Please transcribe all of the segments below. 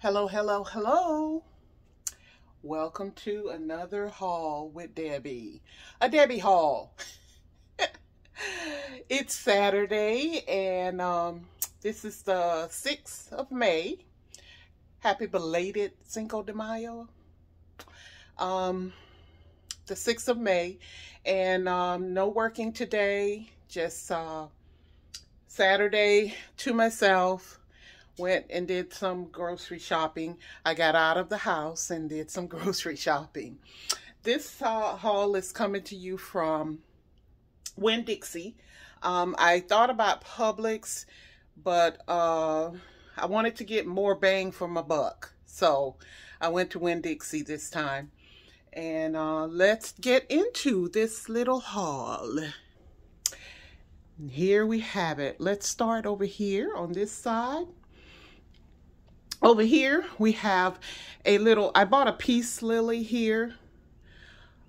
Hello, hello, hello. Welcome to another haul with Debbie. A Debbie haul. It's Saturday and this is the 6th of May. Happy belated Cinco de Mayo. The 6th of May and no working today. Just Saturday to myself. Went and did some grocery shopping. I got out of the house and did some grocery shopping. This haul is coming to you from Winn-Dixie. I thought about Publix, but I wanted to get more bang for my buck. So I went to Winn-Dixie this time. And let's get into this little haul. Here we have it. Let's start over here on this side. Over here, we have a little, I bought a peace lily here.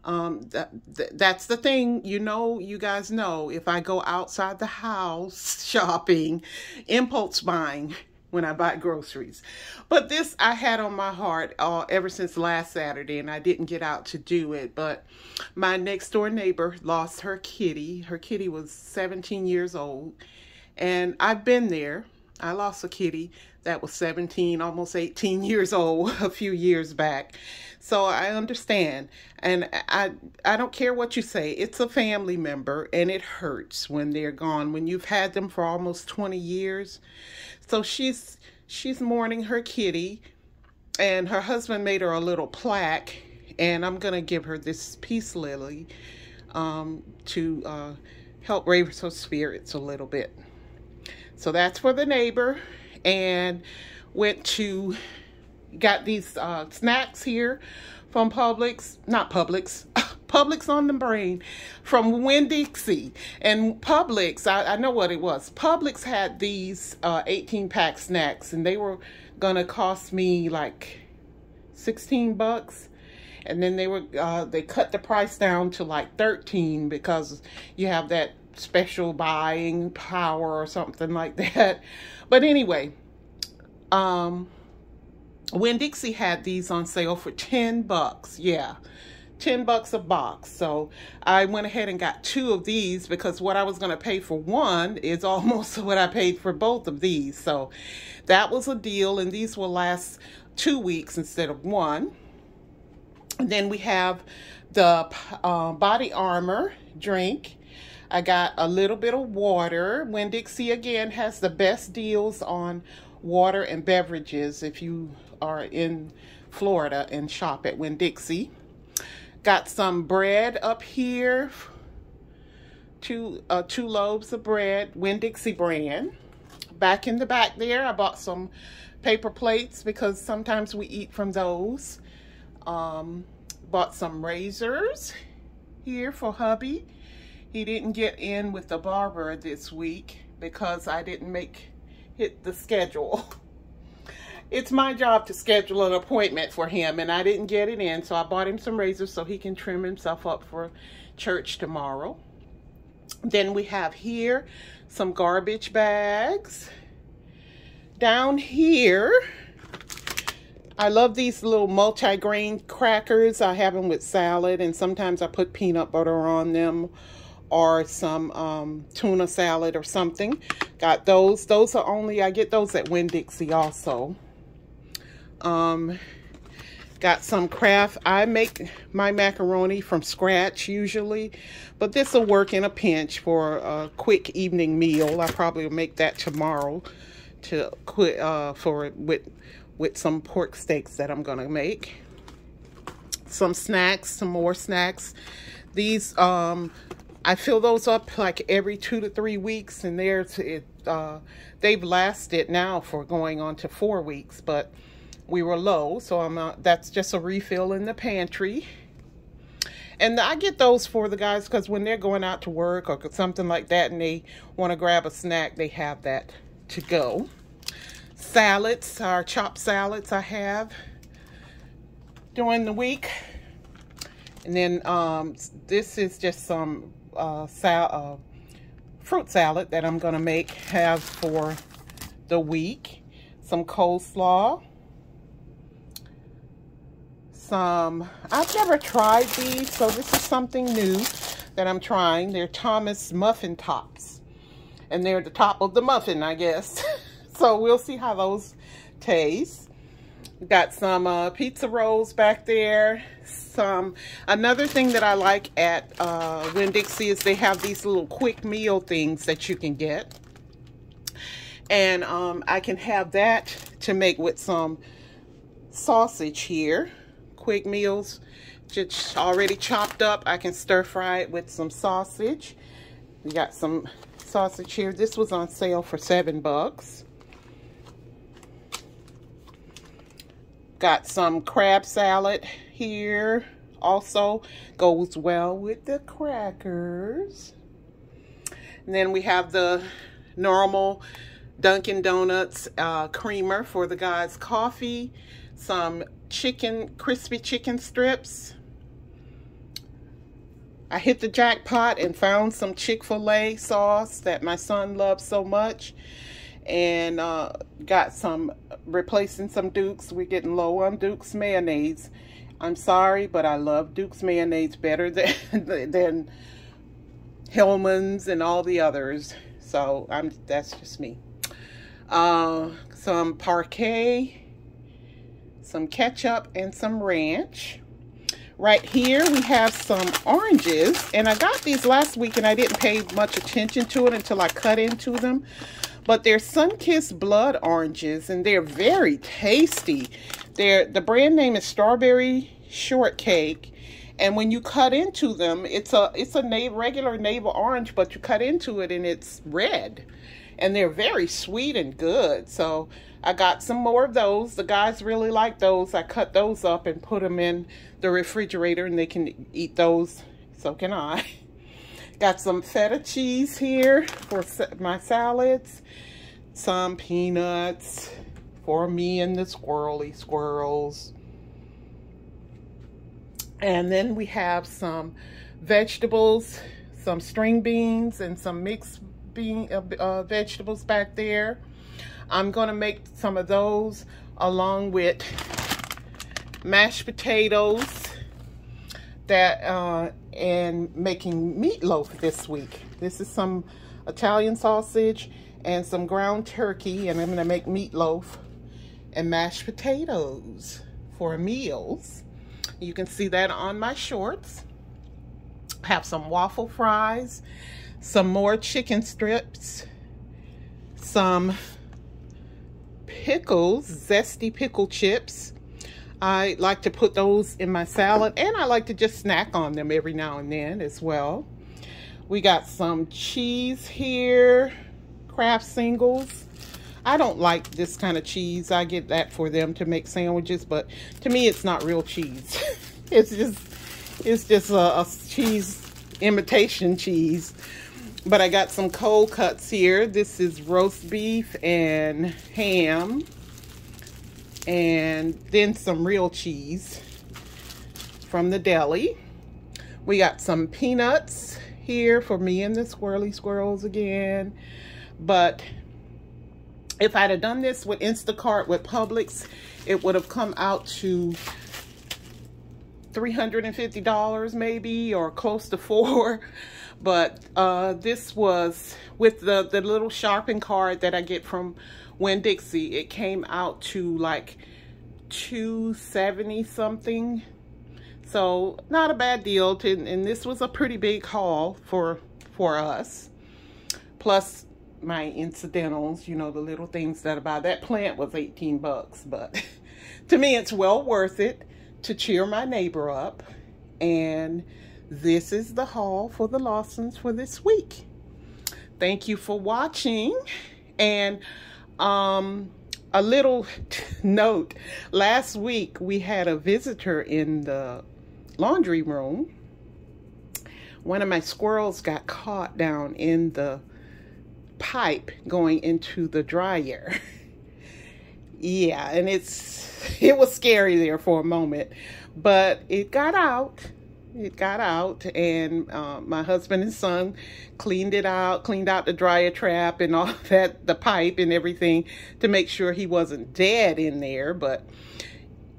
That's the thing, you know, you guys know, if I go outside the house shopping, impulse buying when I buy groceries. But this I had on my heart ever since last Saturday, and I didn't get out to do it. But my next door neighbor lost her kitty. Her kitty was 17 years old, and I've been there. I lost a kitty that was 17, almost 18 years old a few years back. So I understand. And I don't care what you say. It's a family member, and it hurts when they're gone, when you've had them for almost 20 years. So she's mourning her kitty, and her husband made her a little plaque, and I'm going to give her this peace lily to help raise her spirits a little bit. So that's for the neighbor, and got these snacks here from Publix, not Publix, Publix on the brain, from Winn-Dixie. And Publix, I know what it was. Publix had these 18-pack snacks, and they were gonna cost me like 16 bucks. And then they cut the price down to like 13 because you have that special buying power or something like that. But anyway, Winn-Dixie had these on sale for 10 bucks. Yeah, 10 bucks a box. So I went ahead and got two of these because what I was going to pay for one is almost what I paid for both of these. So that was a deal, and these will last 2 weeks instead of one. And then we have the Body Armor drink. I got a little bit of water. Winn-Dixie, again, has the best deals on water and beverages if you are in Florida and shop at Winn-Dixie. Got some bread up here. Two loaves of bread, Winn-Dixie brand. Back in the back there, I bought some paper plates because sometimes we eat from those. Bought some razors here for hubby. He didn't get in with the barber this week because I didn't hit the schedule. It's my job to schedule an appointment for him, and I didn't get it in, so I bought him some razors so he can trim himself up for church tomorrow. Then we have here some garbage bags. Down here, I love these little multi-grain crackers. I have them with salad, and sometimes I put peanut butter on them, or some tuna salad or something. Got those. Those are only, I get those at Winn-Dixie also. Got some Kraft. I make my macaroni from scratch usually, but this will work in a pinch for a quick evening meal. I probably will make that tomorrow to quit with some pork steaks that I'm gonna make. Some snacks, some more snacks. These I fill those up like every 2 to 3 weeks, and they've lasted now for going on to 4 weeks, but we were low, so that's just a refill in the pantry. And I get those for the guys because when they're going out to work or something like that and they want to grab a snack, they have that to go. Salads, our chopped salads I have during the week. And then this is just some fruit salad that I'm going to have for the week. Some coleslaw. some, I've never tried these, so this is something new that I'm trying. They're Thomas muffin tops, and they're the top of the muffin, I guess. So we'll see how those taste. We've got some pizza rolls back there. Some, another thing that I like at Winn-Dixie is they have these little quick meal things that you can get. And I can have that to make with some sausage here. Quick meals, just already chopped up. I can stir fry it with some sausage. We got some sausage here. This was on sale for $7. Got some crab salad here. Also goes well with the crackers. And then we have the normal Dunkin' Donuts creamer for the guys' coffee. Some chicken, crispy chicken strips. I hit the jackpot and found some Chick-fil-A sauce that my son loves so much. And got some, replacing some Duke's. We're getting low on Duke's mayonnaise. I'm sorry, but I love Duke's mayonnaise better than Hellman's and all the others. So that's just me. Some Parkay, some ketchup, and some ranch. Right here we have some oranges, and I got these last week and I didn't pay much attention to it until I cut into them. But they're sun-kissed blood oranges, and they're very tasty. The brand name is Strawberry Shortcake, and when you cut into them, it's a regular navel orange, but you cut into it and it's red. And they're very sweet and good. So I got some more of those. The guys really like those. I cut those up and put them in the refrigerator, and they can eat those. So can I. Got some feta cheese here for my salads. Some peanuts for me and the squirrely squirrels. And then we have some vegetables, some string beans, and some mixed vegetables back there. I'm going to make some of those along with mashed potatoes that and making meatloaf this week. This is some Italian sausage and some ground turkey, and I'm going to make meatloaf and mashed potatoes for meals. You can see that on my shorts. Have some waffle fries, some more chicken strips, some pickles, zesty pickle chips. I like to put those in my salad, and I like to just snack on them every now and then as well. We got some cheese here, Kraft Singles. I don't like this kind of cheese. I get that for them to make sandwiches, but to me it's not real cheese. it's just a cheese, imitation cheese. But I got some cold cuts here. This is roast beef and ham, and then some real cheese from the deli. We got some peanuts here for me and the squirrely squirrels again. But if I'd have done this with Instacart, with Publix, it would have come out to $350 maybe, or close to $400. But this was with the little shopping cart that I get from Winn-Dixie. It came out to like $270 something, so not a bad deal. And this was a pretty big haul for us, plus my incidentals, you know, the little things that I buy. That plant was $18, but to me it's well worth it to cheer my neighbor up. And this is the haul for the Lawsons for this week. Thank you for watching. And a little note, last week we had a visitor in the laundry room. One of my squirrels got caught down in the pipe going into the dryer. Yeah, and it was scary there for a moment, but it got out. It got out, and my husband and son cleaned out the dryer trap and all that, the pipe and everything, to make sure he wasn't dead in there. But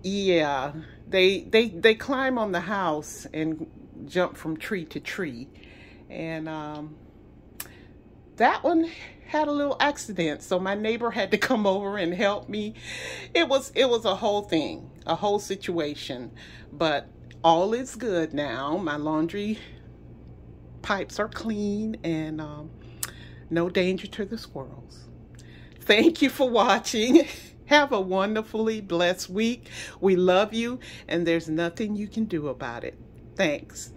Yeah, they climb on the house and jump from tree to tree. And that one had a little accident, so my neighbor had to come over and help me. It was a whole thing, a whole situation, but all is good now. My laundry pipes are clean and no danger to the squirrels. Thank you for watching. Have a wonderfully blessed week. We love you, and there's nothing you can do about it. Thanks.